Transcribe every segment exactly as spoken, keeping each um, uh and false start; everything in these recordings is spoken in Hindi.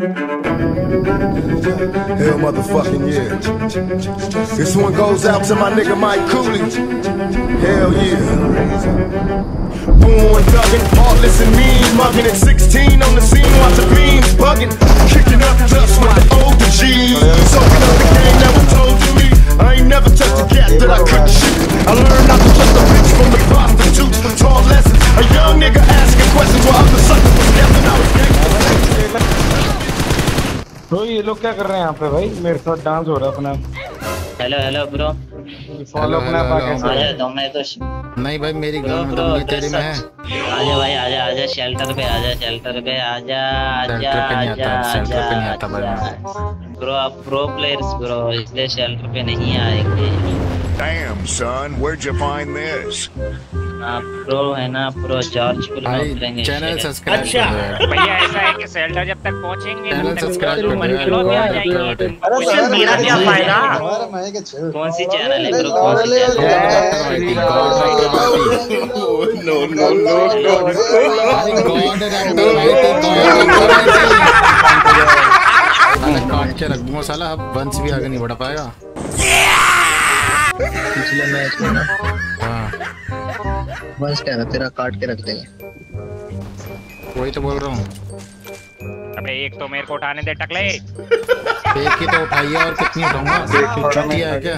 Hell motherfucking yeah. This one goes out to my nigga Mike Cooley. Hell yeah. Born thuggin', heartless and mean, muggin' at sixteen on the scene, watch the beams buggin', kicking up dust with the older G's, soaking up the game that was told to me. I ain't never touched a cat that I couldn't shoot. I learned not to trust a bitch from the prostitutes. Taught lessons, a young nigga asking questions while other suckers was guessing I was gangsta. Bro, ये लोग क्या कर रहे हैं यहाँ पे भाई? मेरे साथ डांस हो रहा है अपना. Hello, hello, bro. Follow अपना पाकिस्तान. आजा तो मैं तो नहीं भाई मेरी गर्लफ्रेंड तो तेरी में है. आजा भाई आजा आजा शेल्टर पे आजा शेल्टर पे आजा आजा आजा शेल्टर पे नहीं आता भाई. Bro आप pro players bro इसलिए शेल्टर पे नहीं आएंगे. Damn son, where'd you find this? आप pro है ना pro चार्ज पे करेंगे. Channel subscribe. अच्छा भैया ऐसा है कि शेल्टर जब तक पहुँचेंगे तब तक उससे मेरा क्या फायदा? कौन सी चैनल है ब्रो कौन सी channel? No no no no. God and I काट के रख दूँगा साला अब वंश भी आगे नहीं बढ़ पाएगा. पिछले मैच में ना हाँ वंश क्या ना तेरा काट के रख देगा. वही तो बोल रहा हूँ. अबे एक तो मेरे को उठाने दे टकले. एक ही तो उठाइए और कितनी उठाऊंगा? चलिए है क्या?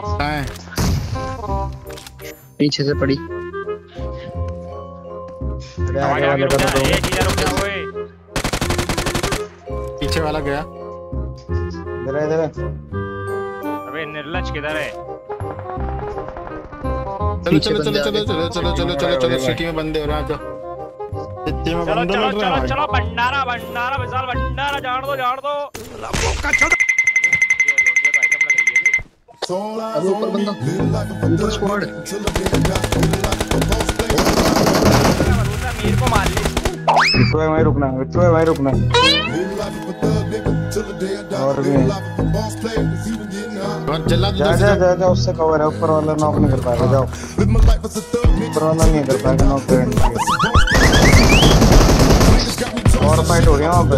कहाँ? पीछे से पड़ी. पीछे वाला गया. इधर इधर. निर्लज किधर है? चलो चलो चलो चलो चलो चलो चलो चलो चलो सिटी में बंदे हो रहे हैं तो सिटी में बंदे हो रहे हैं. चलो चलो भंडारा भंडारा विशाल भंडारा जान दो जान दो. अब ऊपर बंदा ऊपर स्क्वाड मेरे को मार ले. विट्टू है वहीं रुकना विट्टू है वहीं रुकना. और भी जा जा जा जा उससे कवर है. ऊपर वाला नॉक नहीं कर पाएगा. जाओ ऊपर वाला नहीं कर पाएगा नॉक करने. और फाइट हो रही है वहाँ पे.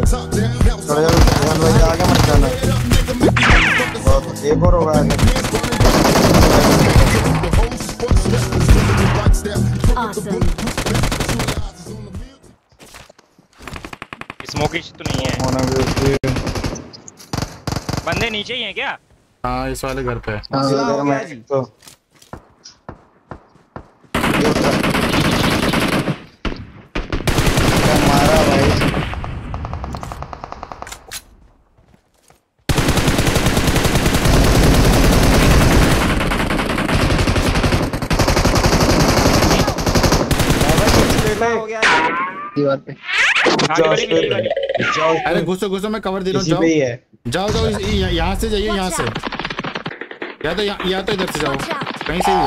थोड़ा जल्दी आगे मत जाना. एक और होगा आगे. स्मोकिश तो नहीं है. बंदे नीचे ही हैं क्या? हाँ इस वाले घर पे. तो मारा भाई. दीवार पे जाओ. अरे घुसो घुसो मैं कवर दे रहा हूँ. जाओ जाओ जाओ यहाँ से जाइए यहाँ से. या तो या तो इधर से जाओ कहीं से भी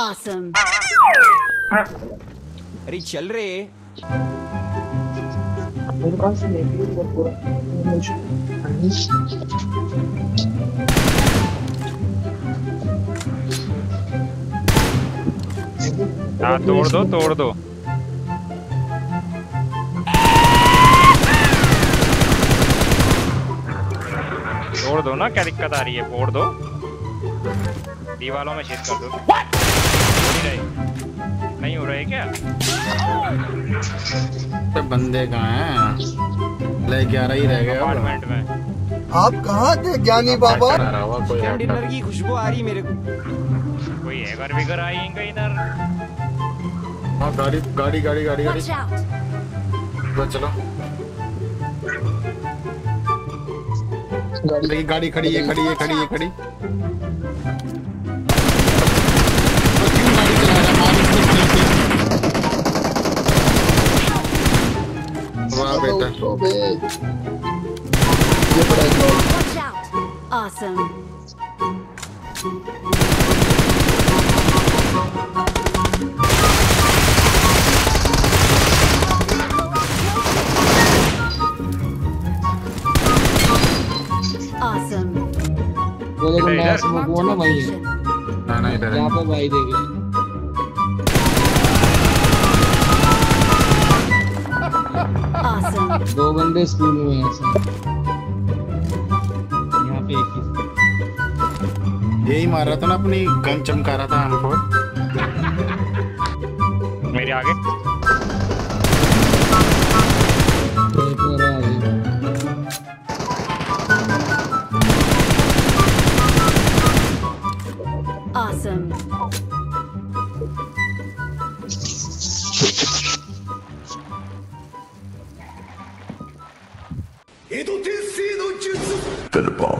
जाओ. Awesome. अरे चल रे मेरे पास पूरा. हाँ तोड़ दो तोड़ दो. तोड़ दो ना क्या दिक्कत आ रही है. फोड़ दो दीवालों में छेद कर दो. नहीं हो रहा है क्या? तो बंदे कहाँ हैं? ले ग्यारह ही रह गए अपार्टमेंट में. आप कहाँ थे ज्ञानी बाबा? क्या डिनर की खुशबू आ रही मेरे को? कोई एगर विगर आई इनका इधर. हाँ गाड़ी गाड़ी गाड़ी गाड़ी गाड़ी बस चलो. गाड़ी गाड़ी खड़ी है खड़ी है खड़ी है खड़ी. वाह बेटा. ये बड़ा awesome. Magona lane. Nana idare. Double wide area. Awesome. दो बंदे स्कूल में हैं सर. यहाँ पे एक ही. यही मार रहा था ना अपनी गन चमका रहा था हमको. मेरे आगे. Awesome. Fiddle ball.